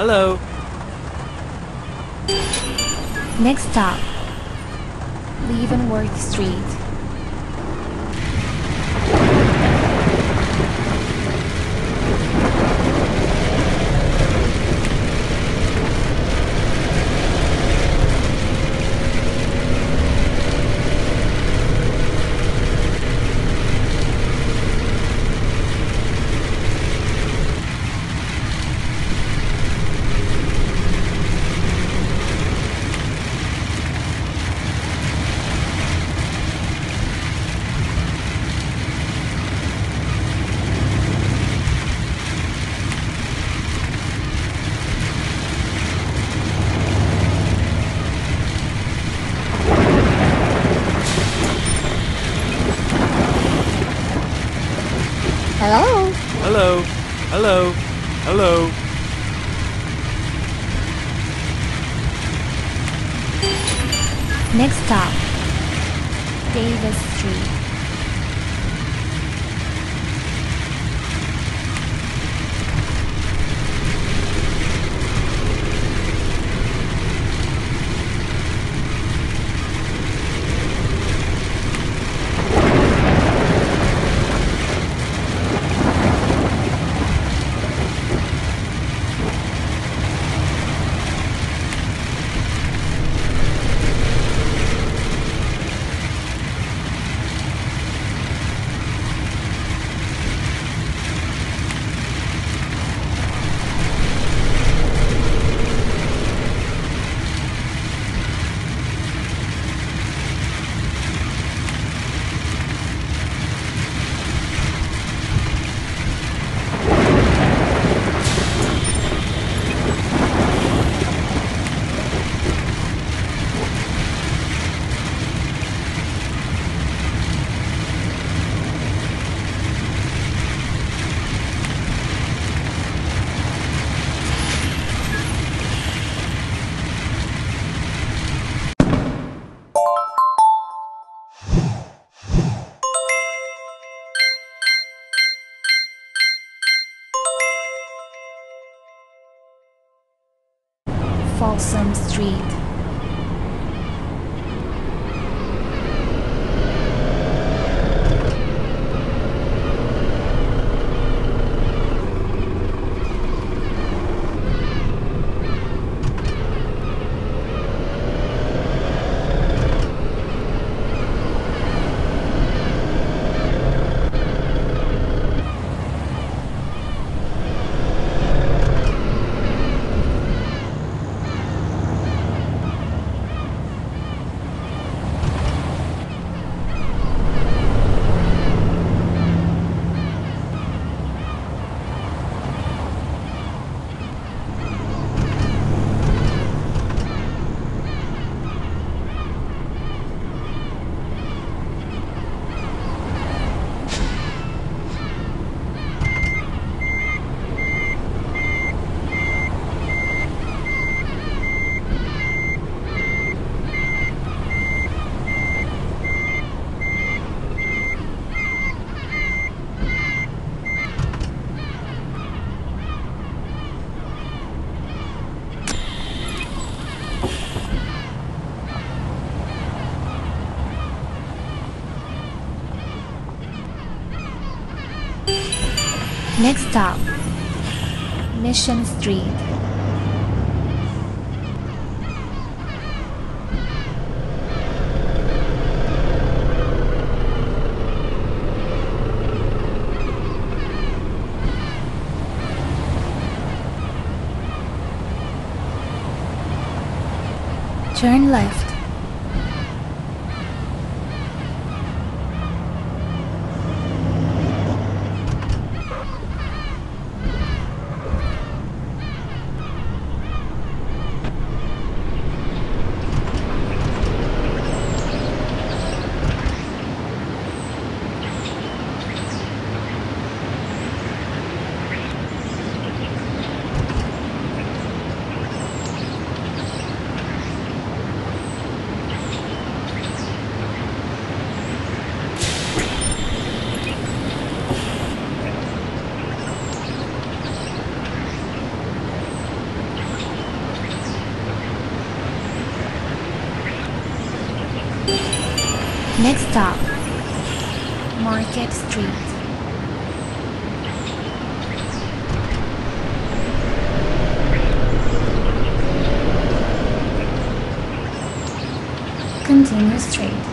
Hello. Next stop, Leavenworth Street. Hello? Hello? Hello? Hello? Next stop, Davis Street. Folsom Street. Next stop, Mission Street. Turn left. Next stop, Market Street. Continue straight.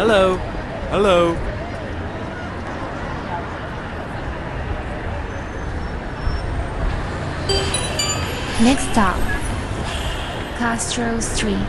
Hello. Hello. Next stop, Castro Street.